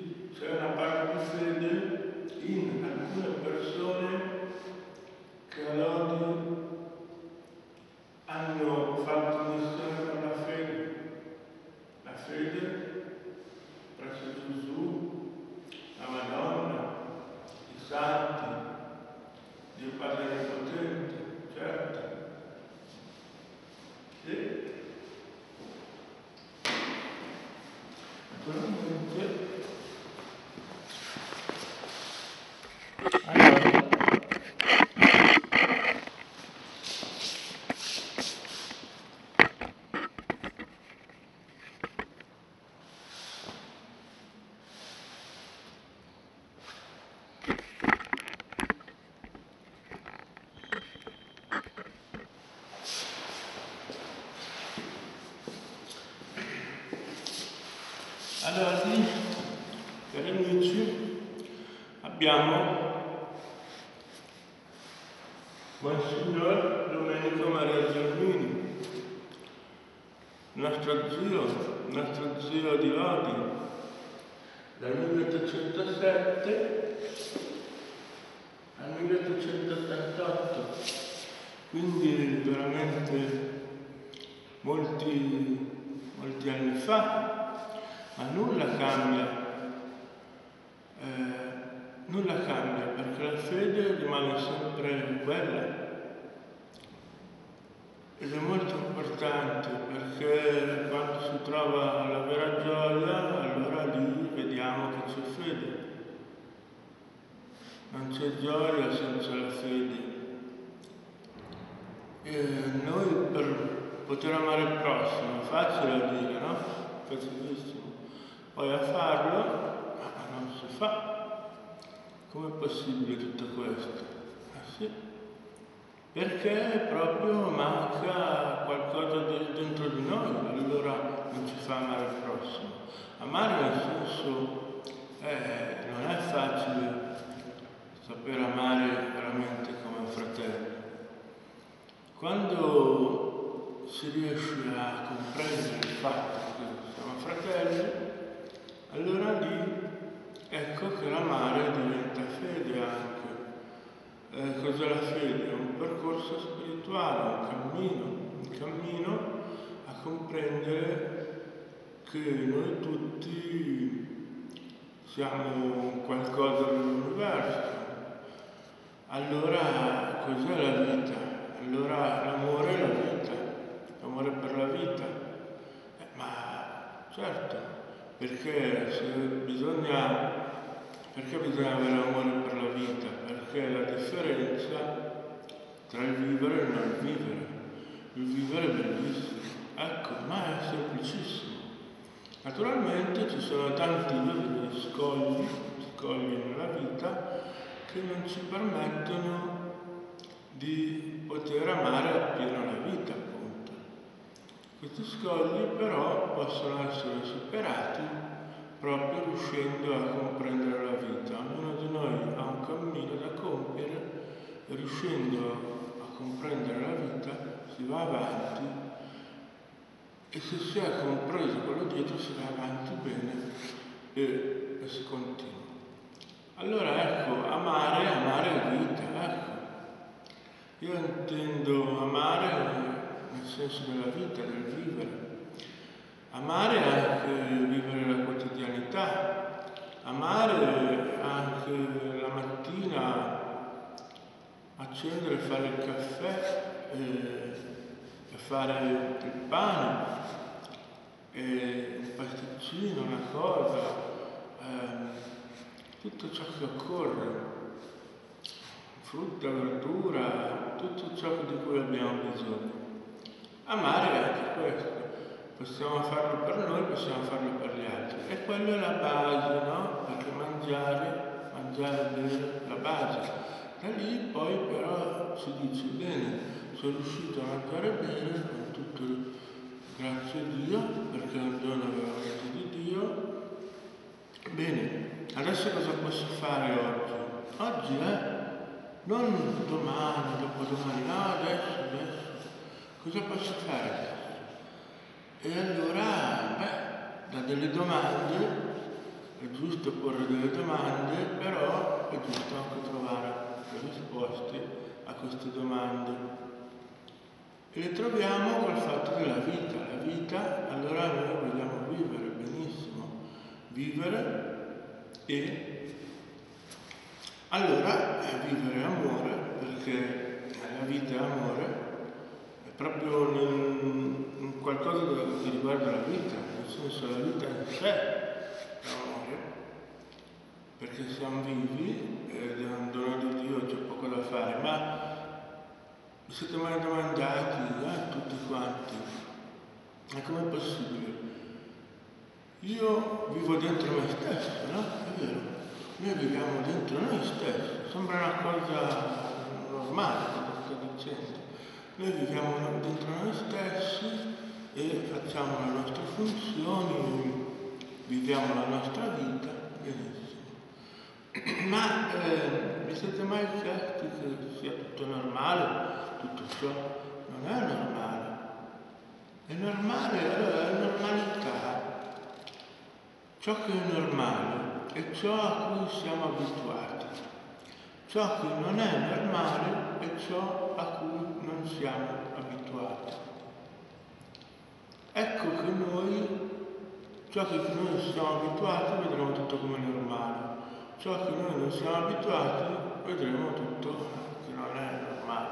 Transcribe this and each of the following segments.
quindi c'è una parte fede in alcune persone che a Lodi hanno fatto nascere la fede presso Gesù, la Madonna, i Santi, Dio Padre Potente, certo. E naturalmente allora, cari amici, abbiamo Monsignor Domenico Maria Gelmini, nostro zio di Lodi, dal 1807 al 1888, quindi veramente molti anni fa. Ma nulla cambia perché la fede rimane sempre quella ed è molto importante, perché quando si trova la vera gioia, allora lì vediamo che c'è fede. Non c'è gioia senza la fede. E noi, per poter amare il prossimo, è facile a dire, no? Facilissimo. Poi a farlo non si fa. Com'è possibile tutto questo? Sì. Perché proprio manca qualcosa dentro di noi, allora non ci fa amare il prossimo. Amare nel senso non è facile saper amare veramente come un fratello. Quando si riesce a comprendere il fatto che siamo fratelli, allora lì, ecco che l'amare diventa fede anche. Cos'è la fede? È un percorso spirituale, un cammino a comprendere che noi tutti siamo qualcosa nell'universo. Allora, cos'è la vita? Allora, l'amore è la vita, l'amore per la vita. Ma, certo. Perché bisogna avere amore per la vita? Perché la differenza tra il vivere e il non vivere. Il vivere è bellissimo, ecco, ma è semplicissimo. Naturalmente ci sono tanti scogli nella vita che non ci permettono di poter amare appieno la vita. Questi scogli però possono essere superati proprio riuscendo a comprendere la vita. Ognuno di noi ha un cammino da compiere e riuscendo a comprendere la vita si va avanti, e se si è compreso quello dietro si va avanti bene e si continua. Allora ecco, amare è vita, ecco. Io intendo amare nel senso della vita, del vivere. Amare è anche vivere la quotidianità, amare è anche la mattina accendere e fare il caffè e fare il pane e un pasticcino, una cosa, tutto ciò che occorre, frutta, verdura, tutto ciò di cui abbiamo bisogno. Amare è anche questo, possiamo farlo per noi, possiamo farlo per gli altri. E quella è la base, no? Perché mangiare bene, la base. Da lì poi però si dice, bene, sono riuscito a mangiare bene, con tutto grazie a Dio, perché è un dono veramente di Dio. Bene, adesso cosa posso fare oggi? Oggi, non domani, dopodomani, no, adesso. Cosa posso fare adesso? E allora, da delle domande È giusto porre delle domande, però è giusto anche trovare risposte a queste domande. E le troviamo col fatto della vita. La vita, allora noi vogliamo vivere benissimo, vivere e allora vivere amore, perché la vita è amore, è proprio un qualcosa che riguarda la vita, nel senso la vita in sé. Perché siamo vivi, ed è un dono di Dio, c'è poco da fare, ma vi siete mai domandati, tutti quanti, ma com'è possibile? Io vivo dentro me stesso, no? È vero, noi viviamo dentro noi stessi, sembra una cosa normale, come sto dicendo. Noi viviamo dentro noi stessi e facciamo le nostre funzioni, viviamo la nostra vita, benissimo. Ma vi siete mai chiesti che sia tutto normale? Tutto ciò non è normale. È normale, allora è normalità. Ciò che è normale è ciò a cui siamo abituati. Ciò che non è normale è ciò a cui non siamo abituati. Ecco che noi, ciò che noi siamo abituati, vedremo tutto come normale. Ciò che noi non siamo abituati, vedremo tutto che non è normale.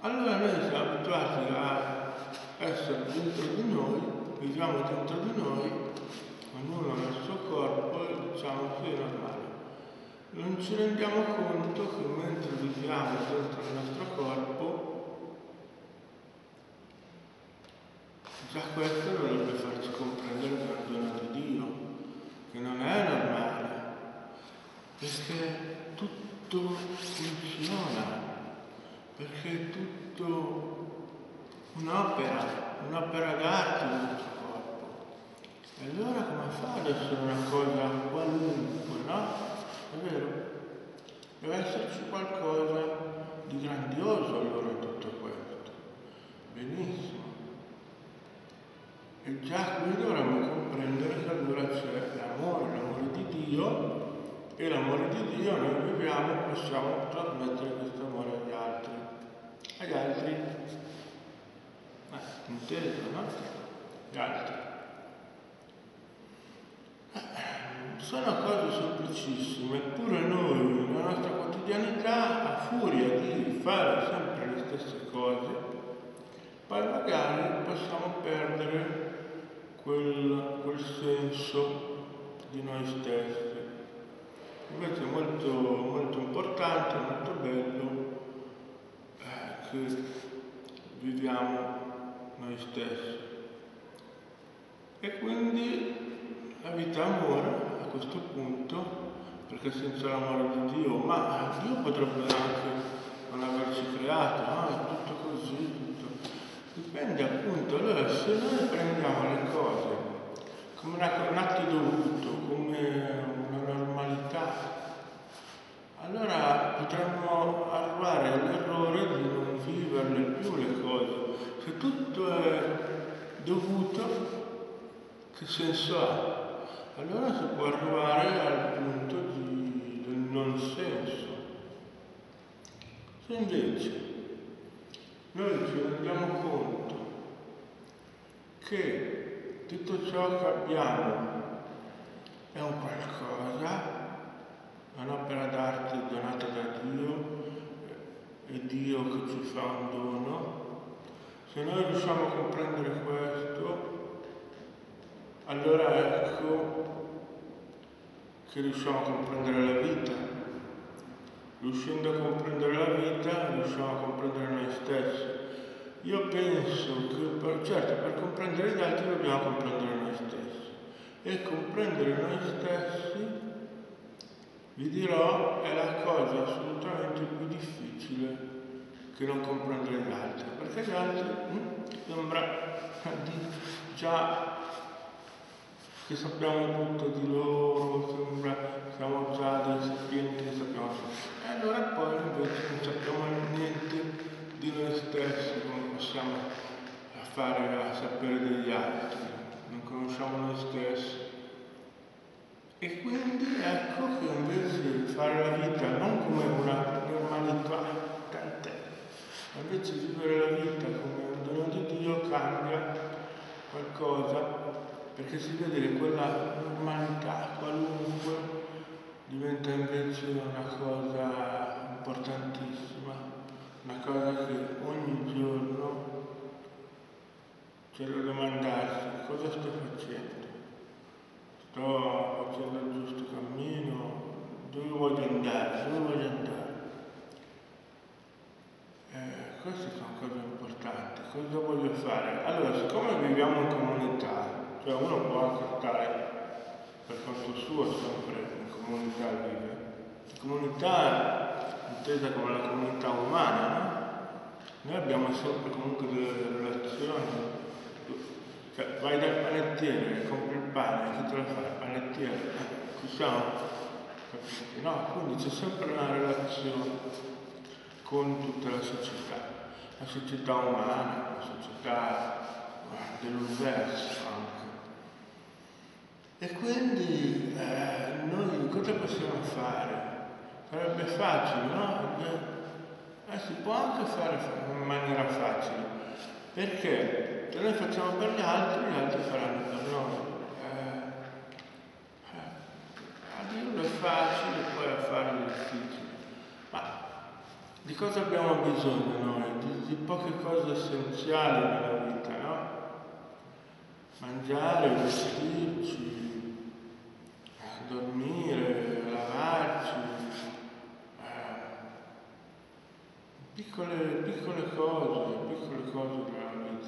Allora noi siamo abituati a essere dentro di noi, viviamo dentro di noi, ognuno nel suo corpo e diciamo che è normale. Non ci rendiamo conto che mentre viviamo dentro il nostro corpo, già questo dovrebbe farci comprendere il dono di Dio, che non è normale. Perché tutto funziona, perché è tutto un'opera d'arte nel nostro corpo. E allora come fa ad essere una cosa qualunque, no? È vero? Deve esserci qualcosa di grandioso allora in tutto questo. Benissimo. E già qui dovremmo comprendere che allora c'è l'amore, l'amore di Dio. E l'amore di Dio noi viviamo e possiamo trasmettere questo amore agli altri. Agli altri? Inteso, no? Gli altri. Sono cose semplicissime, eppure noi, nella nostra quotidianità, a furia di fare sempre le stesse cose, poi magari possiamo perdere quel senso di noi stessi. Invece è molto, molto importante, molto bello che viviamo noi stessi. E quindi la vita amore a questo punto, perché senza l'amore di Dio, ma Dio potrebbe anche non averci creato, no? È tutto così, tutto. Dipende appunto, allora se noi prendiamo le cose come un atto dovuto, come allora potremmo arrivare all'errore di non viverle più le cose. Se tutto è dovuto, che senso ha? Allora si può arrivare al punto del non senso. Se invece noi ci rendiamo conto che tutto ciò che abbiamo è un qualcosa, è un'opera d'arte donata da Dio, è Dio che ci fa un dono. Se noi riusciamo a comprendere questo, allora ecco che riusciamo a comprendere la vita. Riuscendo a comprendere la vita, riusciamo a comprendere noi stessi. Io penso che, per comprendere gli altri dobbiamo comprendere noi stessi. E comprendere noi stessi, vi dirò, è la cosa assolutamente più difficile che non comprendere gli altri, perché gli altri sembra già che sappiamo tutto di loro, sembra che siamo già dei sapienti che sappiamo tutto. E allora poi invece non sappiamo niente di noi stessi, come possiamo fare a sapere degli altri, non conosciamo noi stessi. Quindi ecco che invece di fare la vita non come una normalità, tant'è, ma invece di vivere la vita come un dono di Dio, cambia qualcosa, perché si vede che quella normalità qualunque diventa invece una cosa importantissima, una cosa che ogni giorno c'è da domandarsi: cosa sto facendo? Sto facendo il giusto cammino? Dove voglio andare? Dove voglio andare? Queste sono cose importanti. Cosa voglio fare? Allora, siccome viviamo in comunità, cioè uno può anche stare per conto suo sempre in comunità, vive. Comunità intesa come la comunità umana, no? Noi abbiamo sempre comunque delle relazioni. Cioè, vai dal panettiere, compri il pane, chi te lo fa? Il panettiere, ci siamo, capite? No, quindi c'è sempre una relazione con tutta la società umana, la società dell'universo anche. E quindi noi cosa possiamo fare? Sarebbe facile, no? Si può anche fare in maniera facile. Perché se noi facciamo per gli altri faranno per noi. A dirlo è facile, poi a farlo è difficile. Ma di cosa abbiamo bisogno noi? Di poche cose essenziali nella vita, no? Mangiare, vestirci, dormire, lavarci. Piccole cose, piccole cose.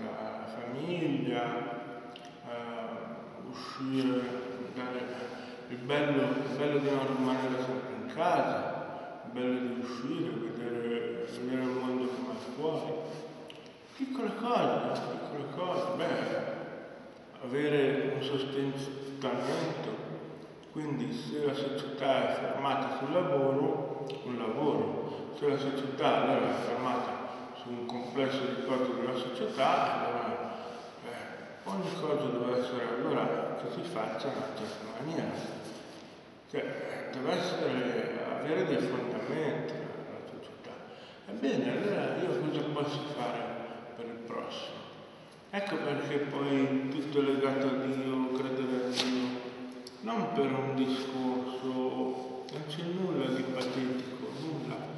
La famiglia, uscire, il bello di non rimanere sempre in casa, il bello di uscire, vedere il mondo come fuori, piccole cose, beh, avere un sostentamento, quindi se la società è fermata sul lavoro, un lavoro, se la società allora è fermata su un complesso di cose della società, allora ogni cosa deve essere allora che si faccia in una certa maniera. Cioè, deve essere, avere dei fondamenti la società. Ebbene, allora io cosa posso fare per il prossimo? Ecco perché poi tutto è legato a Dio, credere a Dio, non per un discorso, non c'è nulla di patetico, nulla.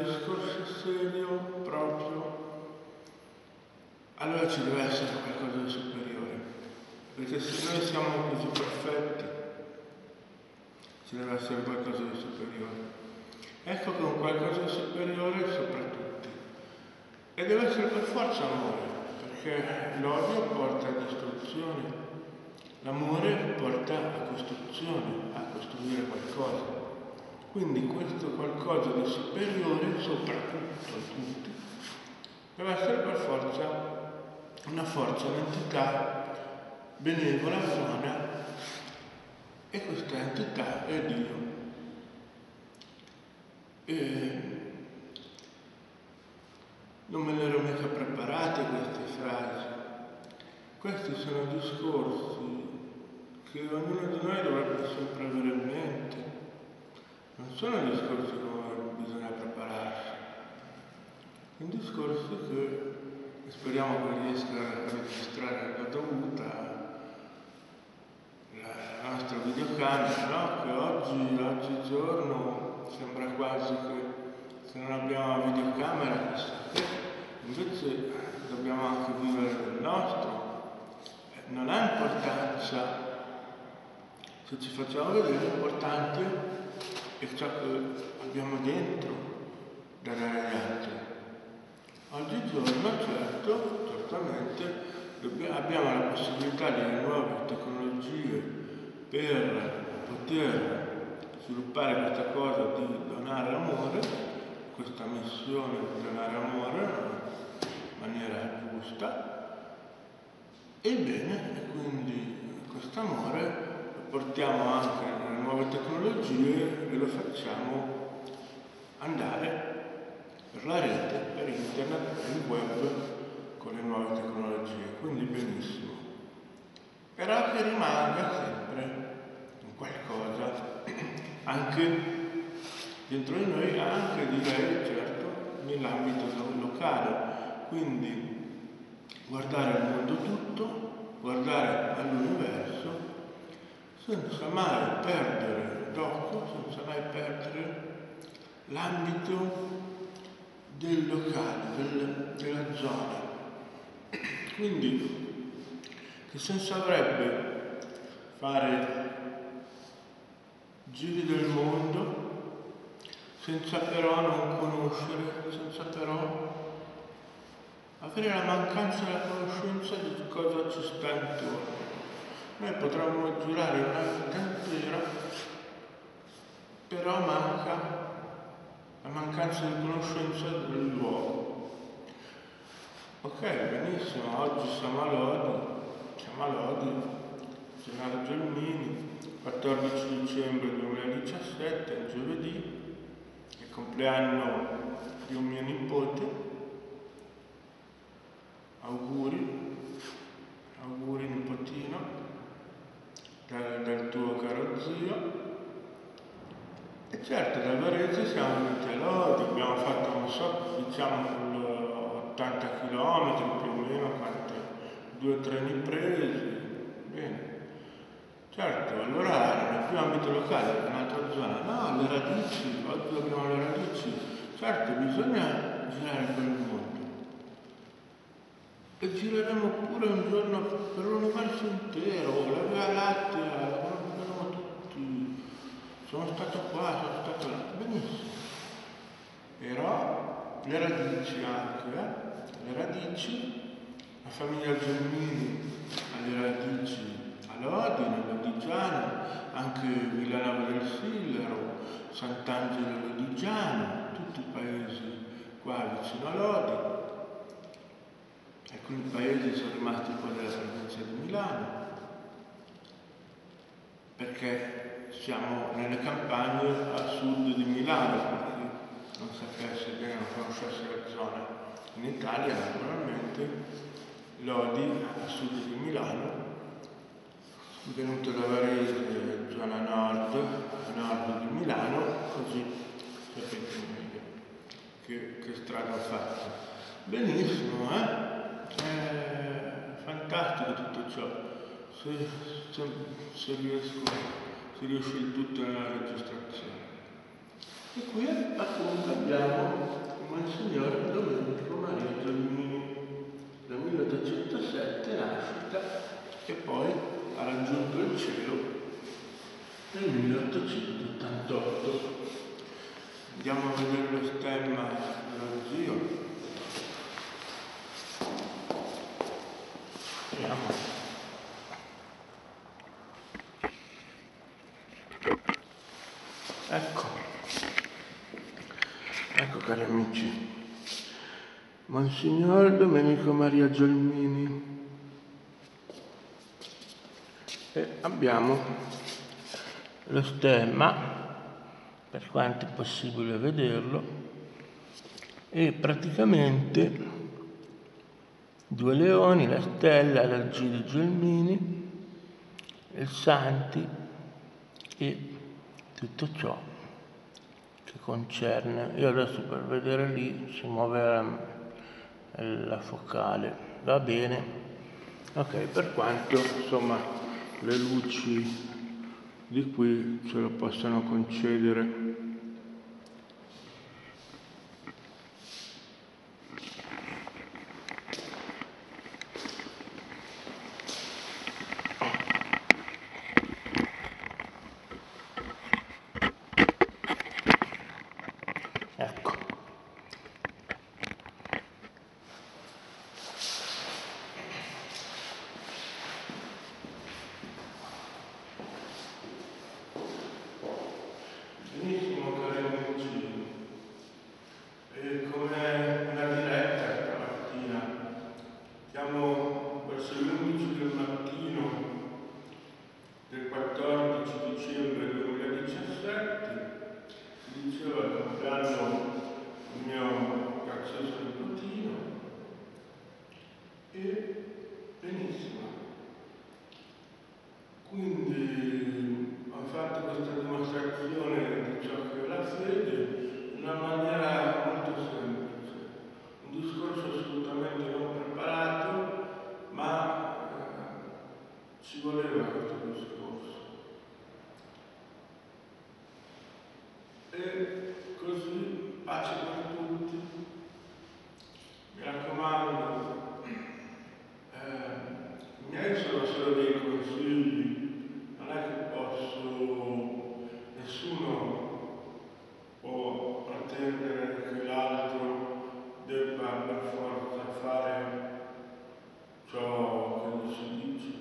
Discorso serio proprio. Allora ci deve essere qualcosa di superiore, perché se noi siamo così perfetti ci deve essere qualcosa di superiore. Ecco che un qualcosa di superiore è sopra tutti, e deve essere per forza amore, perché l'odio porta a distruzione, l'amore porta a costruzione, a costruire qualcosa. Quindi questo qualcosa di superiore, soprattutto a tutti, deve essere per forza una forza, un'entità benevola, buona, e questa entità è Dio. E non me le ero mica preparate queste frasi. Questi sono discorsi che ognuno di noi dovrebbe sempre avere in mente. Non sono discorsi che bisogna prepararsi, sono discorsi che speriamo che riesca a registrare la dovuta la nostra videocamera, no? Che oggigiorno sembra quasi che se non abbiamo la videocamera, invece dobbiamo anche vivere il nostro. Non ha importanza, se ci facciamo vedere l'importante è ciò che abbiamo dentro da dare agli altri. Oggigiorno, certo, certamente, abbiamo la possibilità delle nuove tecnologie per poter sviluppare questa cosa di donare amore, questa missione di donare amore in maniera giusta. Ebbene, e quindi questo amore lo portiamo anche nuove tecnologie e lo facciamo andare per la rete, per internet, per il web, con le nuove tecnologie, quindi benissimo. Però che rimanga sempre un qualcosa anche dentro di noi, anche di lei, certo, nell'ambito locale. Quindi guardare al mondo tutto, guardare all'universo, senza mai perdere d'occhio, senza mai perdere l'ambito del locale, della zona. Quindi, che senso avrebbe fare giri del mondo senza però non conoscere, senza però avere la mancanza della conoscenza di cosa ci sta intorno? Noi potremmo girare una vita intera, però manca la mancanza di conoscenza del luogo. Ok, benissimo, oggi siamo a Lodi, Monsignor Gelmini, 14 dicembre 2017, il giovedì, il compleanno di un mio nipote. Auguri nipotino, dal tuo caro zio. E certo, da Varese siamo venuti a Lodi, abbiamo fatto, non so, diciamo 80 km più o meno, 2 treni presi, bene. Certo, allora non è più ambito locale, è un'altra zona, no, le radici, oggi abbiamo le radici, certo bisogna girare per il mondo. E gireremo pure un giorno per l'universo intero, la Via Lattea, la conosciamo tutti, sono stato qua, sono stato là, benissimo. Però le radici anche, le radici, la famiglia Gelmini ha le radici a Lodi, Lodigiano, anche Milano del Sillaro, Sant'Angelo Lodigiano, tutti i paesi qua vicino a Lodi. Alcuni paesi sono rimasti qua nella provincia di Milano, perché siamo nelle campagne a sud di Milano, per chi non sapesse bene, non conoscesse la zona. In Italia, naturalmente, Lodi a sud di Milano, venuto da Varese, zona nord, a nord di Milano, così sapete meglio che strada ho fatto. Benissimo, è fantastico tutto ciò. Se riesce il tutto nella registrazione. E qui appunto abbiamo Monsignor Domenico Maria Gelmini, da 1807 nascita, e poi ha raggiunto il cielo nel 1888. Andiamo a vedere lo stemma dello zio. Andiamo. Ecco cari amici, Monsignor Domenico Maria Gelmini. E abbiamo lo stemma, per quanto è possibile vederlo, e praticamente 2 leoni, la stella, la G di Gelmini, il Santi e tutto ciò che concerne. Io adesso per vedere lì si muove la focale, va bene? Ok, per quanto insomma le luci di qui ce lo possono concedere. Ecco. Benissimo, una maniera molto semplice, un discorso assolutamente non preparato, ma ci voleva questo discorso. E così, pace per tutti, mi raccomando, i miei sono solo dei consigli, non è che posso, nessuno può pretendere che l'altro debba per forza fare ciò che gli si dice,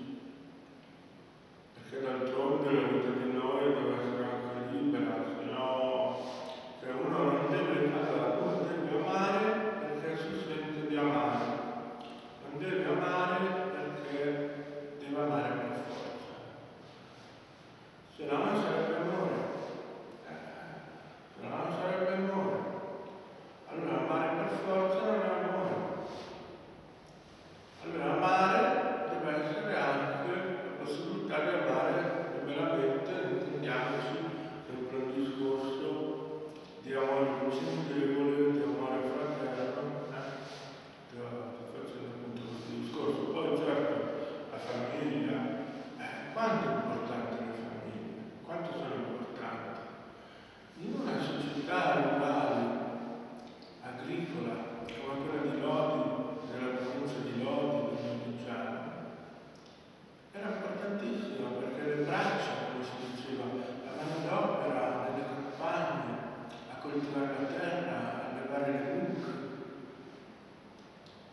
perché d'altronde la vita di noi deve essere anche libera, se no, che uno non deve amare, non deve amare perché si sente di amare, non deve amare perché deve amare per forza, se no non sarebbe amore, se no non sarebbe amore, allora amare per forza non è amore, allora amare deve essere anche la possibilità di amare liberamente, intendiamoci, sempre un discorso di amore considerevole, di amore fraterno, sto facendo appunto questo discorso. Poi certo, la famiglia, quanto è importante la famiglia, quanto sono importanti. In una società rurale, agricola, come quella di Lodi, nella provincia di Lodi, del Lodigiano, era importantissimo perché le braccia, come si diceva, la manodopera nelle campagne, a coltivare la terra, a levare le mucche,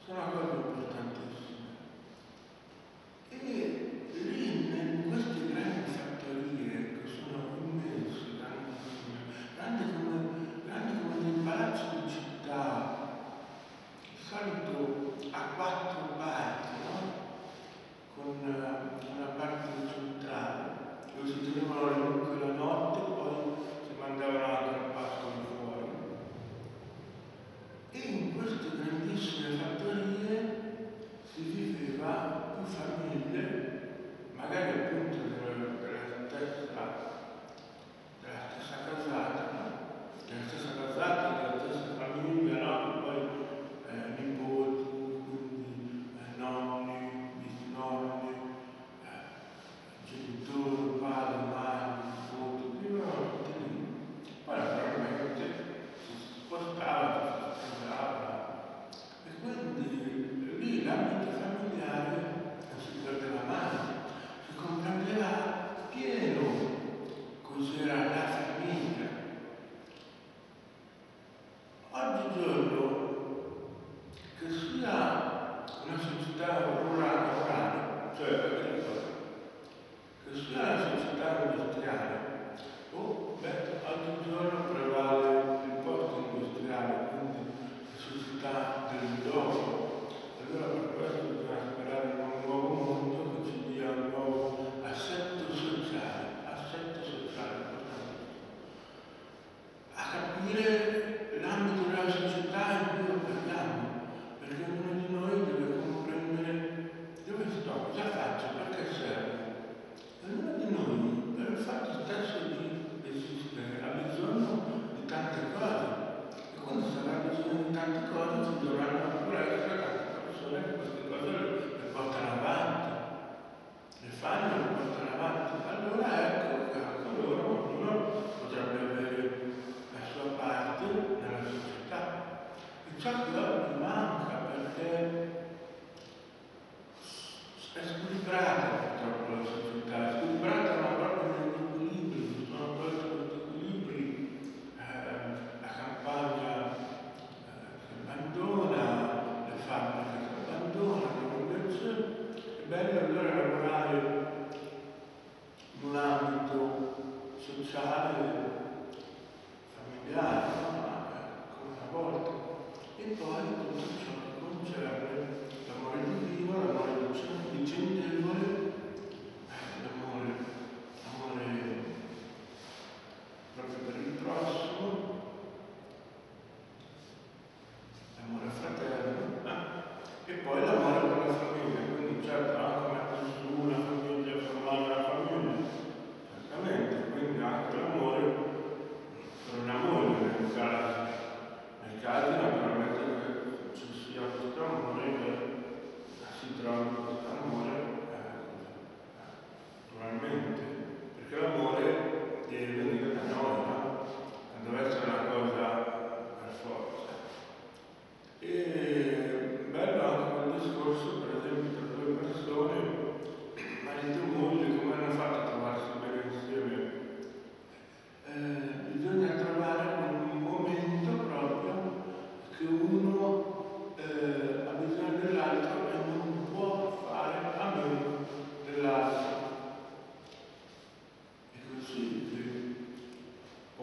sono cose importantissime. E lì, in queste grandi fattorie, che sono immense, grandi come dei palazzi di città, di solito a quattro parti, no? Con una parte centrale dove si tenevano le mucche la notte, poi si mandavano anche al pascolo fuori. E in queste grandissime fattorie si viveva in famiglie, magari appunto della stessa casata, della stessa famiglia, no? Poi nipoti, quindi nonni, nonni, genitori, padre, madre, nipoti, vivevano tutti lì. Poi naturalmente si spostava, si sposava, e quindi lì l'ambito familiare non si perdeva mai, si comprendeva pieno cos'era la famiglia. Oggigiorno, che sia una società rurale, cioè agricola, che sia una società industriale, oggigiorno prevale il posto industriale, quindi la società del dopo. Allora per questo bisogna sperare in un nuovo mondo che ci dia un nuovo assetto sociale importante. A capire l'ambito della società in cui operiamo, perché ognuno di noi deve comprendere dove sto, cosa faccio, perché serve. Ognuno di noi, per il fatto stesso di esistere, ha bisogno di tante cose, e quando sarà bisogno di tante cose ci dovranno pure essere tante persone che queste cose le portano avanti, le fanno e le portano avanti. Allora ecco che anche loro, ognuno potrebbe avere la sua parte nella società. E ciò che oggi manca, perché è squilibrata purtroppo la società, è squilibrata ma proprio negli equilibri, sono questi equilibri, la campagna si abbandona, le fabbriche si abbandonano, invece è bello allora lavorare in un ambito sociale, familiare, come una volta. E poi tutto ciò che concerne l'amore divino, l'amore vicendevole, l'amore proprio per il prossimo, l'amore fraterno, e poi l'amore per la famiglia, quindi certo anche una cultura, una famiglia, formare la famiglia, certamente, quindi anche l'amore per una moglie.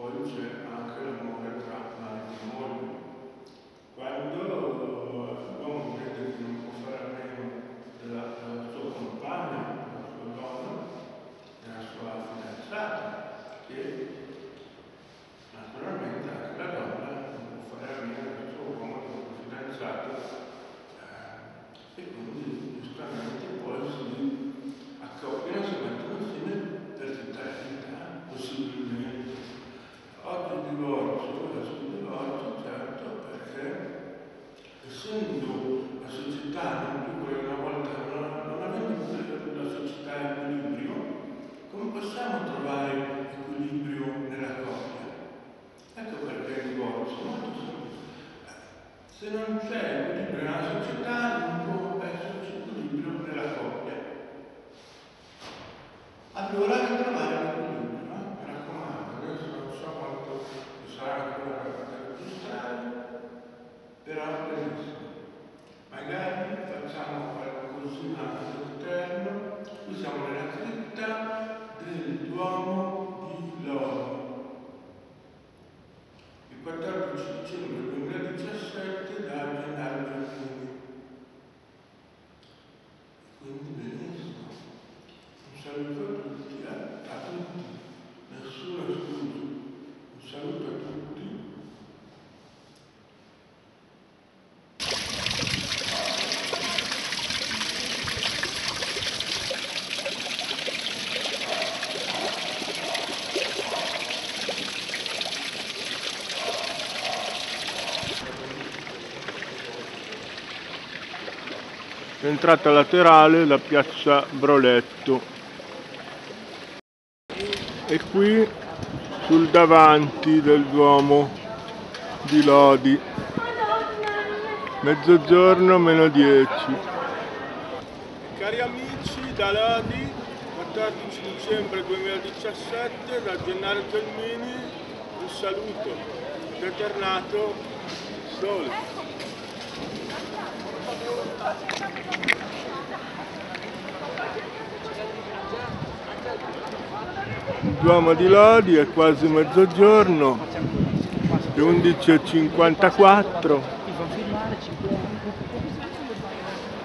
poi c'è anche l'amore tra marito e moglie. Quando l'uomo crede che non può fare a meno della sua compagna, della sua donna, della sua fidanzata, che naturalmente anche la donna non può fare a meno del suo uomo, del suo fidanzato, e quindi giustamente poi si accoppiano e si mettono insieme per tentare di evitare possibilmente. Oggi il divorzio, adesso il divorzio, certo, perché essendo la società non più quella una volta, non avendo più la società in equilibrio, come possiamo trovare equilibrio nella coppia? Ecco perché il divorzio è molto semplice. Se non c'è equilibrio nella società, non può esserci equilibrio nella coppia. Allora ritrovare l'equilibrio, no? Mi raccomando, adesso non so quanto ci sarà ancora da registrare, però benissimo. Magari facciamo qualcosina all'interno, qui siamo nella cripta del Duomo di Lodi. Il 14 dicembre 2017 da Gennaro Gelmini. Quindi benissimo. Un saluto a tutti, nessuno scusa. Un saluto a tutti. L'entrata laterale, la piazza Broletto, e qui sul davanti del Duomo di Lodi, mezzogiorno meno 10. Cari amici, da Lodi, 14 dicembre 2017, da Gennaro Gelmini, un saluto fraternato, sole. Il Duomo di Lodi è quasi mezzogiorno, le 11:54,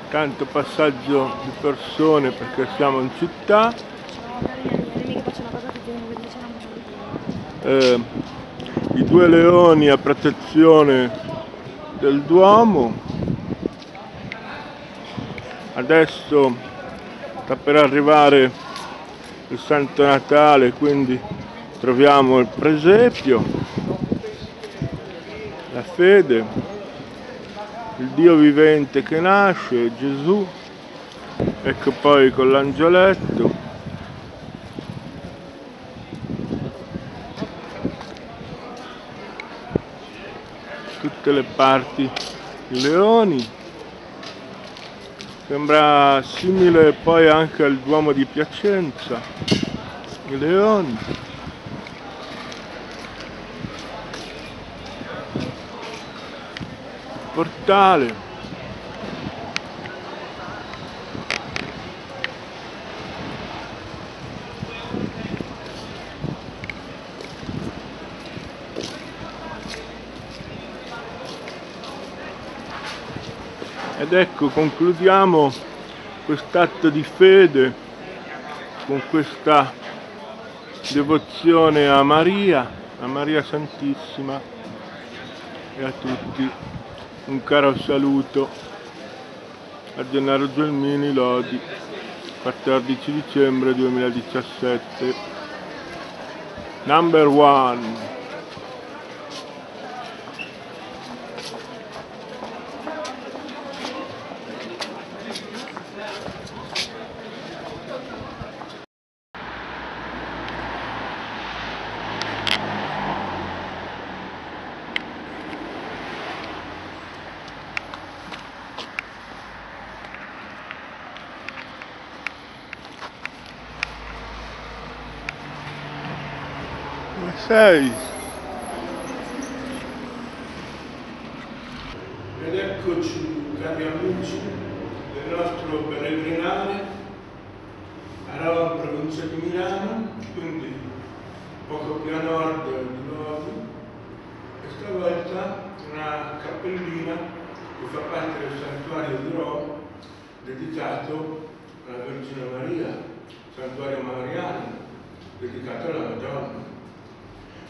tanto passaggio di persone perché siamo in città. I due leoni a protezione del Duomo. Adesso sta per arrivare il Santo Natale, quindi troviamo il presepio, la fede, il Dio vivente che nasce, Gesù. Ecco poi con l'angioletto. Tutte le parti i leoni. Sembra simile poi anche al Duomo di Piacenza, i leoni. Il portale. Ed ecco, concludiamo quest'atto di fede con questa devozione a Maria Santissima, e a tutti un caro saluto a Gennaro Gelmini, Lodi, 14 dicembre 2017. Number one. Ed eccoci, cari amici, del nostro peregrinare a Rho, provincia di Milano. Quindi poco più a nord di Lodi, e stavolta una cappellina che fa parte del santuario di Rho, dedicato alla Vergine Maria, santuario mariano, dedicato alla Madonna.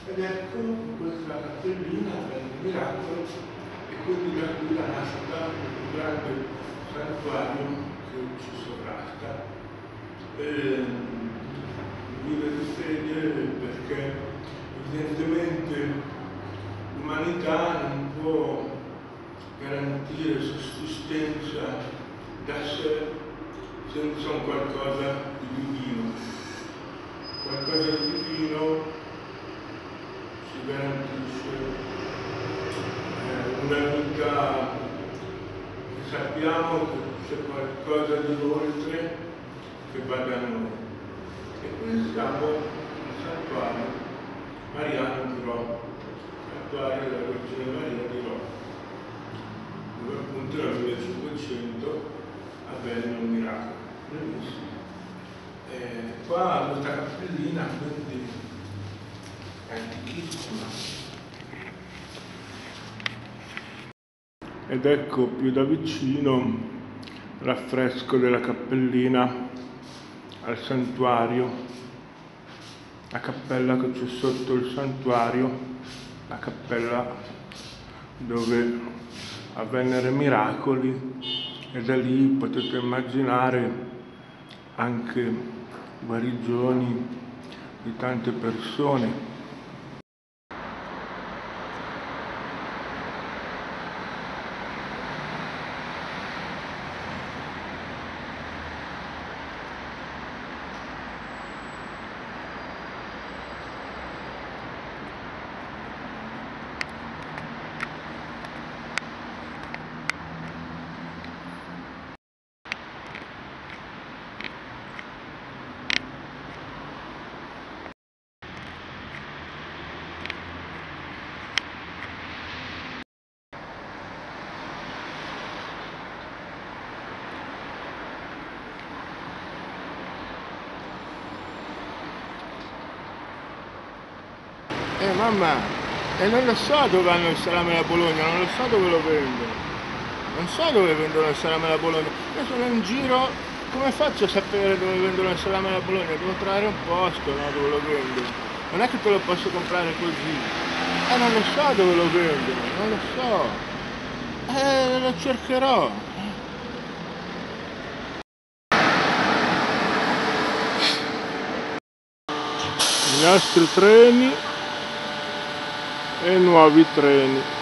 Ed ecco questa cappellina per il miracolo, e quindi da qui la nascita del più grande santuario che ci sovrasta. Vive di fede perché evidentemente l'umanità non può garantire sussistenza da sé senza un qualcosa di divino. Qualcosa di divino si garantisce una vita che sappiamo che c'è qualcosa di oltre che va da noi. E qui siamo al santuario Mariano di Rho, santuario della Vergine Maria di Rho, dove appunto nel 1500 avvenne un miracolo. Qua questa cappellina quindi è antichissima. Ed ecco più da vicino l'affresco della cappellina al santuario, la cappella che c'è sotto il santuario, la cappella dove avvennero miracoli, e da lì potete immaginare anche guarigioni di tante persone. Mamma, e non lo so dove vanno il salame alla Bologna, non lo so dove lo vendono, non so dove vendono il salame alla Bologna. Io sono in giro, come faccio a sapere dove vendono il salame alla Bologna? Devo trovare un posto, no, dove lo vendono. Non è che te lo posso comprare così. Non lo so dove lo vendono, non lo so. Lo cercherò. I nostri treni e nuovi treni.